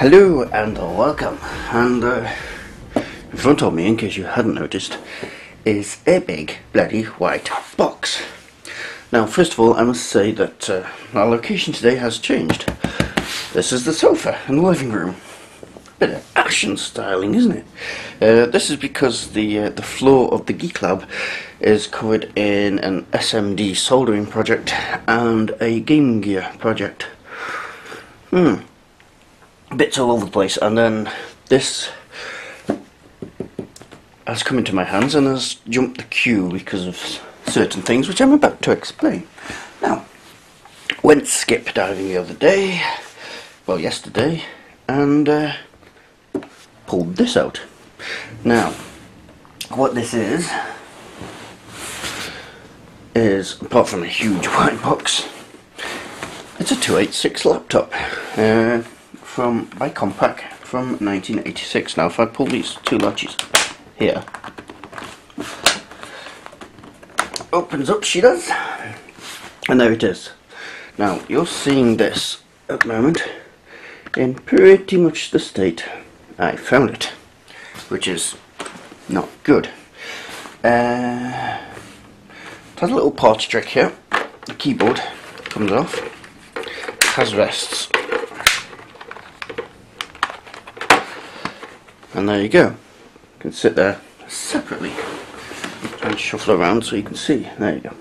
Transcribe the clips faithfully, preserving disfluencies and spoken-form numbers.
Hello and welcome, and uh, in front of me, in case you hadn't noticed, is a big bloody white box. Now first of all I must say that uh, our location today has changed. This is the sofa in the living room. Bit of action styling, isn't it? Uh, this is because the uh, the floor of the Geek Lab is covered in an S M D soldering project and a Game Gear project. Hmm. Bits all over the place, and then this has come into my hands and has jumped the queue because of certain things which I'm about to explain. Now, went skip diving the other day, well yesterday, and uh, pulled this out. Now, what this is, is apart from a huge white box, it's a two eighty-six laptop. Uh, From by Compaq from nineteen eighty-six. Now, if I pull these two latches here, opens up, she does, and there it is. Now, you're seeing this at the moment in pretty much the state I found it, which is not good. Uh, it has a little party trick here. The keyboard comes off, it has rests. And there you go. You can sit there separately and shuffle around so you can see. There you go.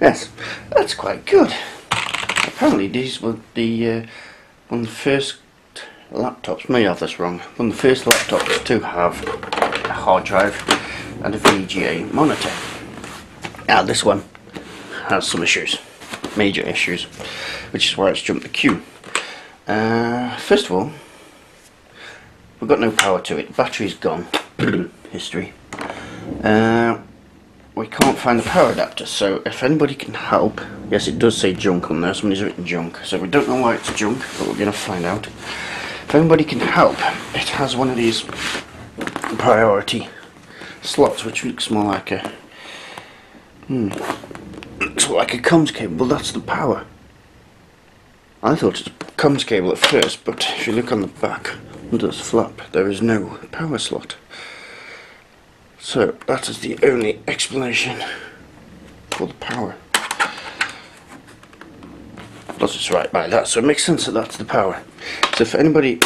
Yes, that's quite good. Apparently these were the uh, one of the first laptops, may have this wrong, one of the first laptops to have a hard drive and a V G A monitor. Now this one has some issues, major issues, which is why it's jumped the queue. Uh, first of all, we've got no power to it. Battery's gone. History. Uh, we can't find the power adapter, so if anybody can help... Yes, it does say junk on there. Somebody's written junk. So we don't know why it's junk, but we're going to find out. If anybody can help, it has one of these priority slots, which looks more like a... Hmm, looks like a comms cable. Well, that's the power. I thought it was a comms cable at first, but if you look on the back... under this flap there is no power slot, so that is the only explanation for the power. Plus it's right by that, so it makes sense that that's the power. So if anybody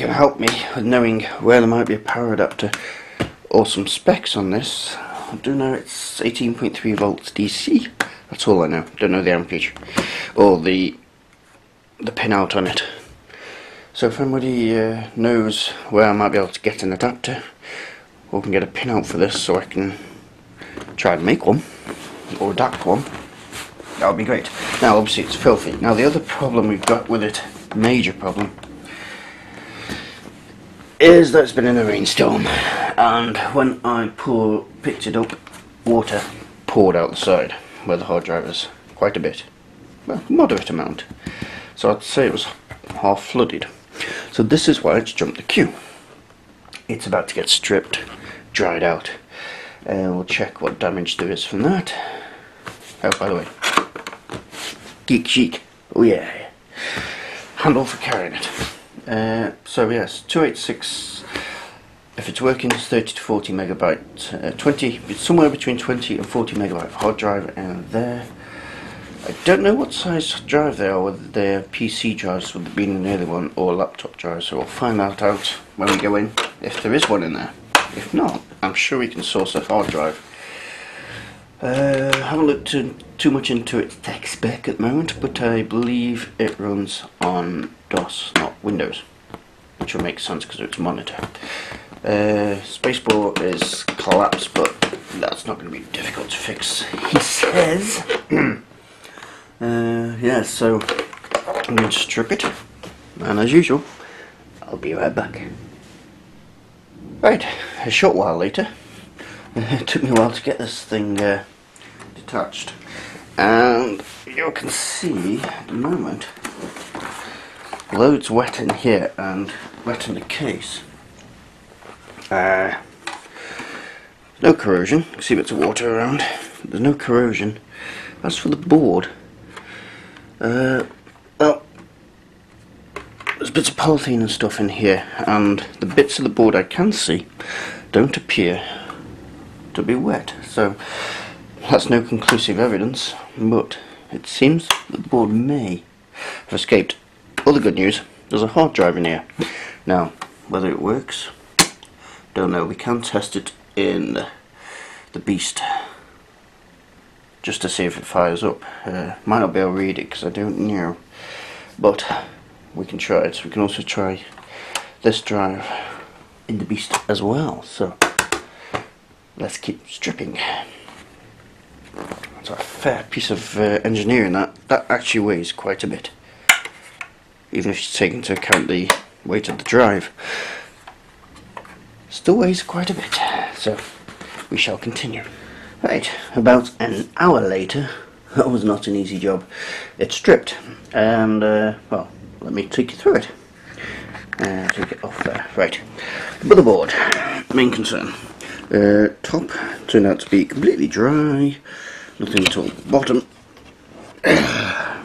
can help me with knowing where there might be a power adapter or some specs on this, I do know it's eighteen point three volts D C, that's all I know. Don't know the amperage or the the pin out on it. So if anybody uh, knows where I might be able to get an adapter or can get a pin out for this so I can try and make one or adapt one, that would be great. Now obviously it's filthy. Now the other problem we've got with it, major problem, is that it's been in a rainstorm, and when I pour, picked it up, water poured out the side where the hard drive is, quite a bit, well, moderate amount, so I'd say it was half flooded. So this is why it's jumped the queue. It's about to get stripped, dried out. Uh, we'll check what damage there is from that. Oh, by the way, geek chic. Oh yeah, handle for carrying it. Uh, so yes, two eighty-six. If it's working, it's thirty to forty megabyte. Uh, twenty. It's somewhere between twenty and forty megabyte hard drive, and there. I don't know what size drive they are, whether they're P C drives, whether they've been an early one, or laptop drives, so we'll find that out when we go in, if there is one in there. If not, I'm sure we can source a hard drive. Uh, I haven't looked too, too much into its tech spec at the moment, but I believe it runs on DOS, not Windows, which will make sense because it's a monitor. Uh, spacebar is collapsed, but that's not going to be difficult to fix, he says. Uh, yeah, so I'm going to strip it, and as usual, I'll be right back. Right, a short while later, it took me a while to get this thing uh, detached, and you can see at the moment, loads wet in here and wet in the case. Uh, no corrosion, you can see bits of water around, but there's no corrosion. As for the board, Uh, well, there's bits of polythene and stuff in here, and the bits of the board I can see don't appear to be wet, so that's no conclusive evidence, but it seems the board may have escaped. All the good news, there's a hard drive in here. Now, whether it works, don't know. We can test it in the Beast just to see if it fires up. Uh, might not be able to read it because I don't know, but we can try it. We can also try this drive in the Beast as well, so let's keep stripping. That's a fair piece of uh, engineering. That that actually weighs quite a bit, even if you take into account the weight of the drive. Still weighs quite a bit, so we shall continue. Right, about an hour later, that was not an easy job. It's stripped, and uh, well, let me take you through it. Uh, take it off there. Right, the motherboard, main concern. Uh, top turned out to be completely dry, nothing at all. Bottom, uh,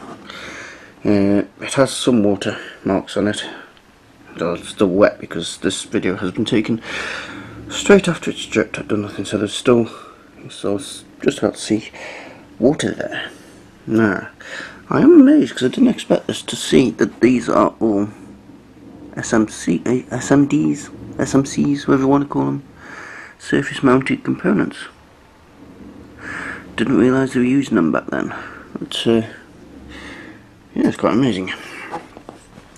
it has some water marks on it. Though it's still wet because this video has been taken straight after it's stripped. I've done nothing, so there's still, so it's just about to see water there. Now, I am amazed because I didn't expect this to see that these are all S M C, S M Ds, S M Cs, whatever you want to call them, surface mounted components. Didn't realise they were using them back then. It's uh, yeah, it's quite amazing.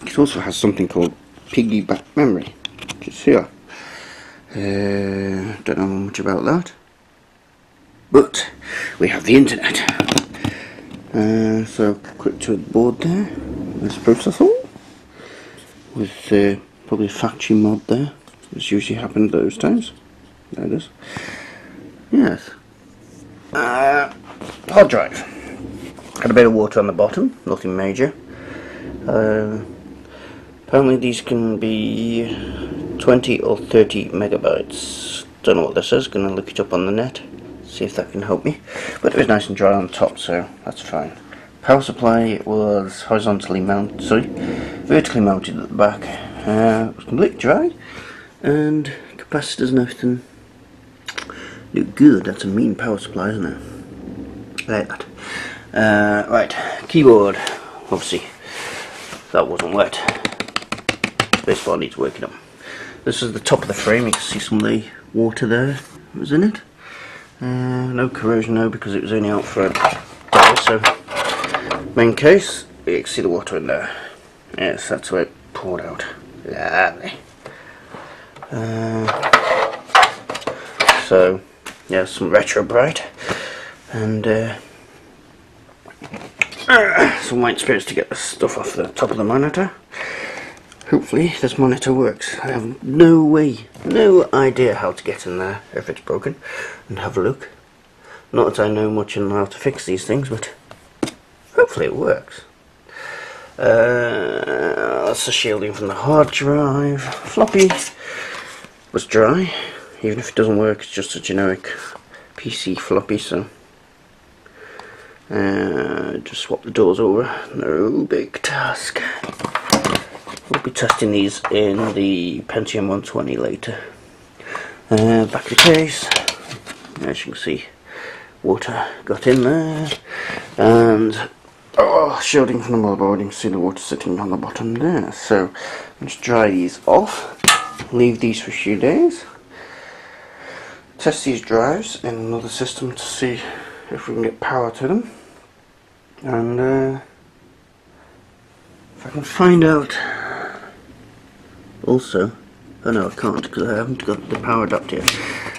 It also has something called piggyback memory, which is here. Uh, don't know much about that, but we have the internet. Uh, so click to the board there. This processor with uh, probably a factory mod there, which usually happened those times. There it is. Yes. Uh, hard drive. Had a bit of water on the bottom, nothing major. Uh, apparently these can be twenty or thirty megabytes. Don't know what this is, gonna look it up on the net, see if that can help me. But it was nice and dry on top, so that's fine. Power supply was horizontally mounted, sorry, vertically mounted at the back. Uh, it was completely dry, and capacitors and everything look good. That's a mean power supply, isn't it? Like that. Uh, right, keyboard, obviously. That wasn't wet. Spacebar needs working on. This is the top of the frame. You can see some of the water there that was in it. Uh, no corrosion though, because it was only out for a day. So main case, you can see the water in there. Yes, that's where it poured out. Lovely. Uh, so yeah, some retro bright and. Uh, Some white spirits to get the stuff off the top of the monitor. Hopefully this monitor works. I have no way, no idea how to get in there if it's broken and have a look. Not that I know much on how to fix these things, but hopefully it works. Uh, that's the shielding from the hard drive. Floppy was dry. Even if it doesn't work, it's just a generic P C floppy, so. Uh, just swap the doors over, no big task. We'll be testing these in the Pentium one twenty later. Uh, back of the case, as you can see, water got in there, and oh, shielding from the motherboard, you can see the water sitting on the bottom there. So let's dry these off, leave these for a few days, test these drives in another system to see if we can get power to them. And uh, if I can find out also, oh no, I can't because I haven't got the power adapter yet.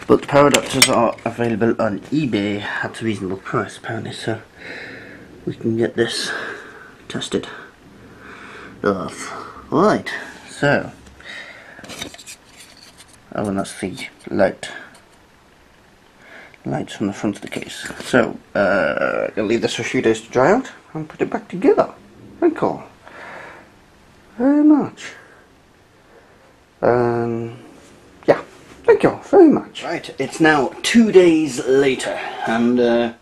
But the power adapters are available on eBay at a reasonable price apparently, so we can get this tested off. Right, so oh, and that's the light lights from the front of the case. So uh, I'm going to leave this for a few days to dry out and put it back together. Thank you all very much. Um, yeah, thank you all very much. Right, it's now two days later, and uh,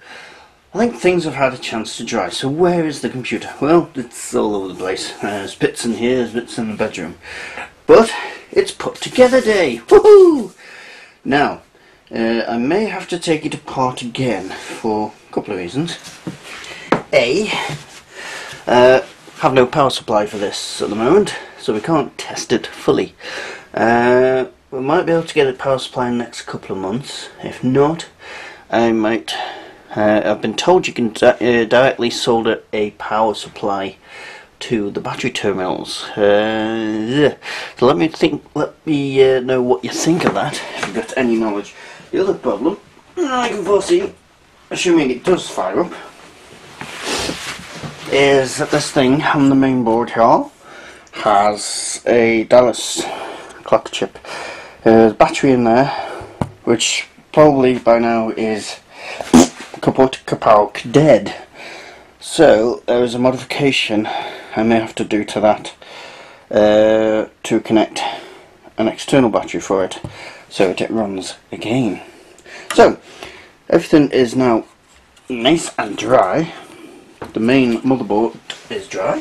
I think things have had a chance to dry, so where is the computer? Well, it's all over the place. There's bits in here, there's bits in the bedroom. But it's put together day! Woohoo! Now, uh, I may have to take it apart again for a couple of reasons. A, uh, have no power supply for this at the moment, so we can't test it fully. Uh, we might be able to get a power supply in the next couple of months. If not, I might... Uh, I've been told you can di uh, directly solder a power supply to the battery terminals. Uh, so let me think. Let me uh, know what you think of that. If you've got any knowledge. The other problem I can foresee, assuming it does fire up, is that this thing on the main board here has a Dallas clock chip. Uh, the battery in there, which probably by now is kaput, kapalk, dead. So there is a modification I may have to do to that uh, to connect an external battery for it so that it runs again. So everything is now nice and dry. The main motherboard is dry.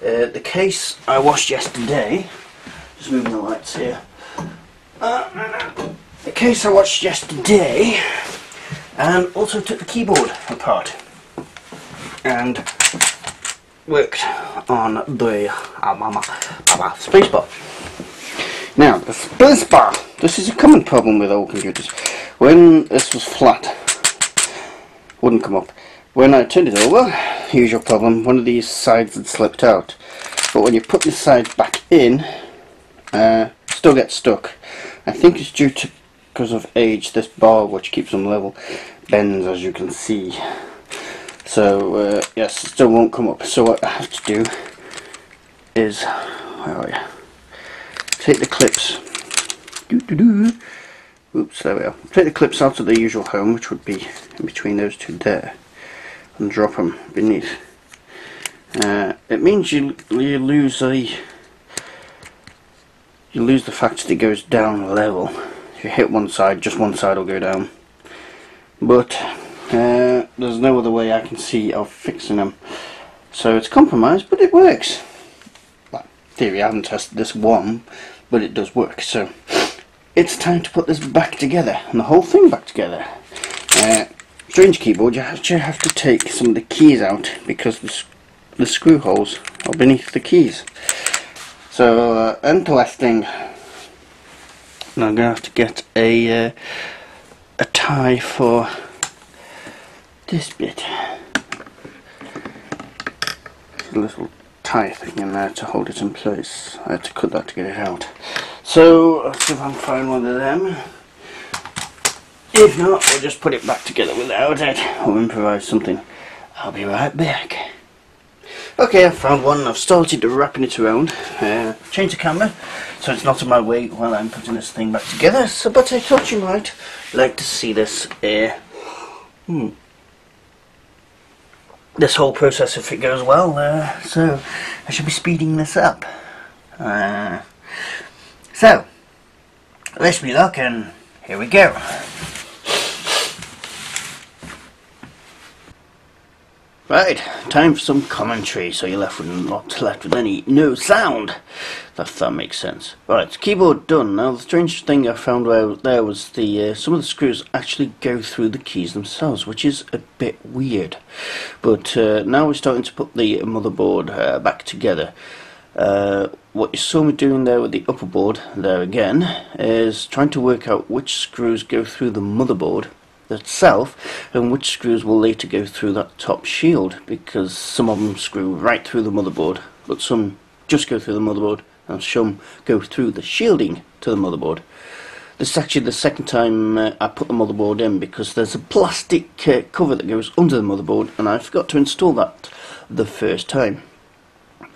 Uh, the case I washed yesterday. Just moving the lights here. Uh, the case I washed yesterday. And also took the keyboard apart and worked on the spacebar. Now, the spacebar, this is a common problem with old computers. When this was flat, wouldn't come up. When I turned it over, usual problem, one of these sides had slipped out. But when you put this side back in, uh, still gets stuck. I think it's due to because of age, this bar, which keeps them level, bends, as you can see. So uh, yes, it still won't come up. So what I have to do is, where are you? Take the clips. Doo -doo -doo. Oops, there we are. Take the clips out of the usual home, which would be in between those two there, and drop them beneath. Uh, it means you you lose a you lose the fact that it goes down a level. If you hit one side, just one side will go down. But uh, there's no other way I can see of fixing them. So it's compromised, but it works. Well, in theory, I haven't tested this one, but it does work. So it's time to put this back together, and the whole thing back together. Uh, strange keyboard, you actually have to take some of the keys out because the, the screw holes are beneath the keys. So uh, interesting. And I'm going to have to get a uh, a tie for this bit. There's a little tie thing in there to hold it in place. I had to cut that to get it out. So I'll see if I can find one of them. If not, we'll just put it back together without it, or improvise something. I'll be right back. Okay, I've found one. I've started wrapping it around. Uh, change the camera so it's not in my way while I'm putting this thing back together. So, but I thought you might like to see this. Uh, hmm, this whole process, if it goes well. Uh, so, I should be speeding this up. Uh, so, let's be luck, and here we go. Right, time for some commentary, so you're left with not left with any no sound, if that makes sense. Right, keyboard done. Now the strange thing I found where, there was the uh, some of the screws actually go through the keys themselves, which is a bit weird. But uh, now we're starting to put the motherboard uh, back together. Uh, what you saw me doing there with the upper board, there again, is trying to work out which screws go through the motherboard itself and which screws will later go through that top shield, because some of them screw right through the motherboard, but some just go through the motherboard and some go through the shielding to the motherboard. This is actually the second time uh, I put the motherboard in, because there's a plastic uh, cover that goes under the motherboard and I forgot to install that the first time.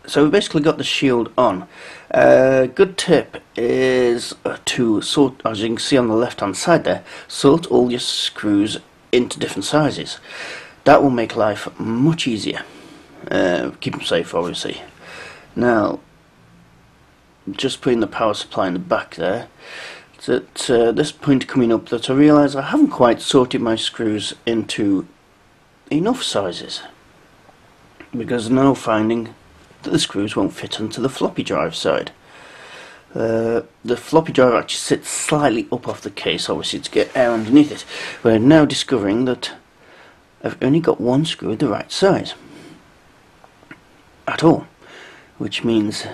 So we basically got the shield on. Uh, good tip is to sort, as you can see on the left hand side there, sort all your screws into different sizes. That will make life much easier. Uh, keep them safe, obviously. Now, just putting the power supply in the back there. It's at uh, this point coming up that I realise I haven't quite sorted my screws into enough sizes, because now finding that the screws won't fit onto the floppy drive side. Uh, the floppy drive actually sits slightly up off the case, obviously, to get air underneath it. We're now discovering that I've only got one screw the right size at all, which means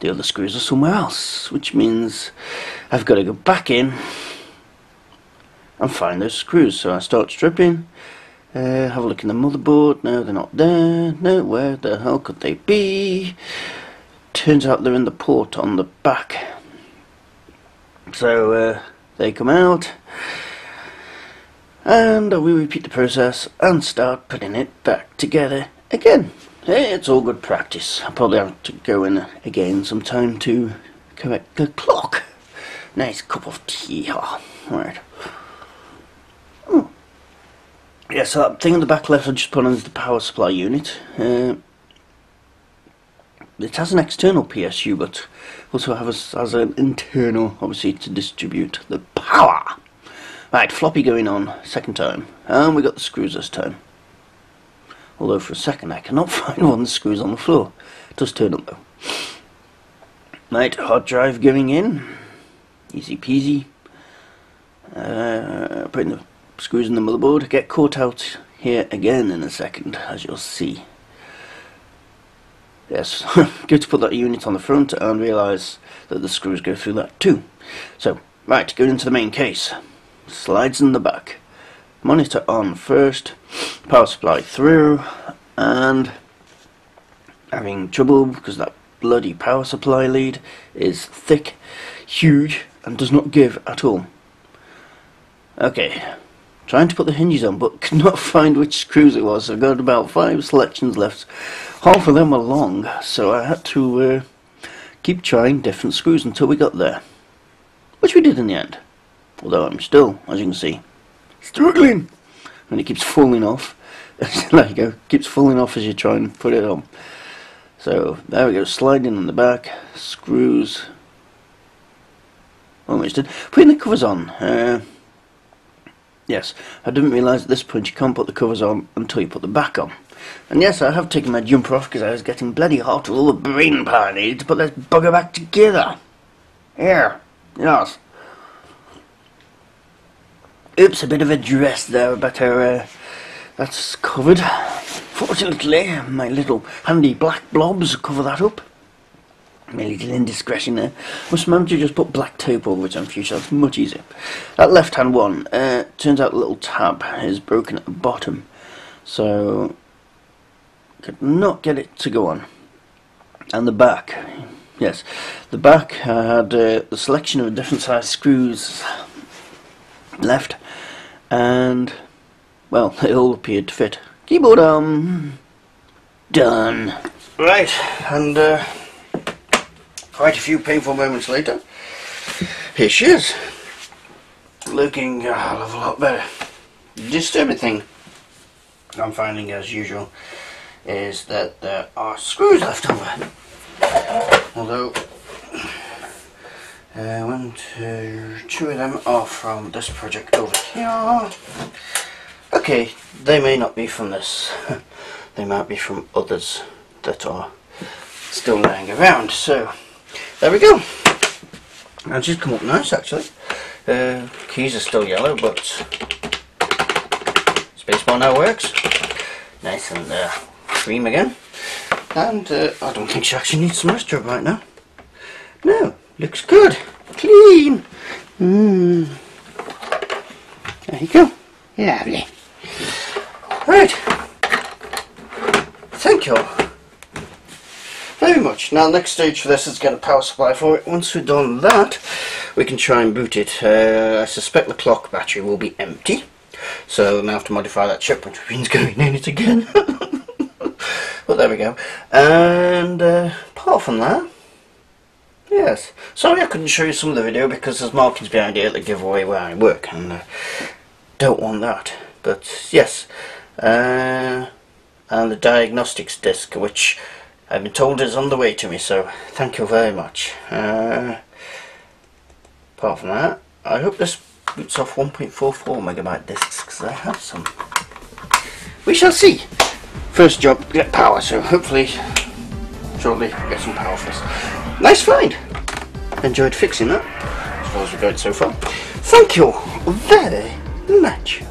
the other screws are somewhere else, which means I've got to go back in and find those screws. So I start stripping, uh, have a look in the motherboard. No, they're not there. No, where the hell could they be? Turns out they're in the port on the back. So uh, they come out, and we repeat the process and start putting it back together again. It's all good practice. I'll probably have to go in again sometime to correct the clock. Nice cup of tea. Oh, right. Oh. Yeah, so that thing in the back left I just put on is the power supply unit. Uh, It has an external P S U, but also has, has an internal, obviously, to distribute the power. Right, floppy going on, second time. And we got the screws this time. Although for a second I cannot find one that screws on the floor. It does turn up though. Right, hard drive going in. Easy peasy. Uh, putting the screws in the motherboard. Get caught out here again in a second, as you'll see. Yes, good to put that unit on the front and realise that the screws go through that too. So, right, going into the main case. Slides in the back. Monitor on first, power supply through, and having trouble because that bloody power supply lead is thick, huge, and does not give at all. Okay, trying to put the hinges on, but could not find which screws it was. I've got about five selections left. Half of them were long, so I had to uh, keep trying different screws until we got there, which we did in the end. Although I'm still, as you can see, struggling, and it keeps falling off. There you go, keeps falling off as you try and put it on. So there we go, sliding on the back, screws. Almost did. Putting the covers on. Uh, yes, I didn't realise at this point you can't put the covers on until you put the back on. And yes, I have taken my jumper off because I was getting bloody hot with all the brain power I needed to put this bugger back together. Here, yes. Oops, a bit of a dress there, but uh, that's covered. Fortunately, my little handy black blobs cover that up. My little indiscretion there. Must manage to just put black tape over it on future, that's much easier. That left hand one, uh, turns out the little tab is broken at the bottom. So, could not get it to go on. And the back, yes, the back I had uh, the selection of different size screws left, and well, they all appeared to fit. Keyboard arm, done. Right, and uh, quite a few painful moments later, here she is, looking a hell of a lot better. Just everything I'm finding, as usual, is that there are screws left over. Although, uh, one, two, two of them are from this project over here. Okay, they may not be from this. They might be from others that are still lying around. So, there we go. Now, she's come up nice, actually. Uh, keys are still yellow, but spacebar now works. Nice and there. Uh, cream again, and uh, I don't think she actually needs some rest job right now. No, looks good, clean. Mm. There you go, lovely. Right, thank you all very much. Now, next stage for this is get a power supply for it. Once we've done that, we can try and boot it. Uh, I suspect the clock battery will be empty, so we'll have to modify that chip, which means going in it again. But there we go, and uh, apart from that, yes, sorry I couldn't show you some of the video because there's markings behind here that give away where I work, and uh, don't want that. But yes, uh, and the diagnostics disc, which I've been told is on the way to me, so thank you very much. Uh, apart from that, I hope this boots off one point four four megabyte discs, because I have some. we shall see. First job, get power, so hopefully shortly get some power for us. Nice find. Enjoyed fixing that, as far as we're going so far. Thank you very much.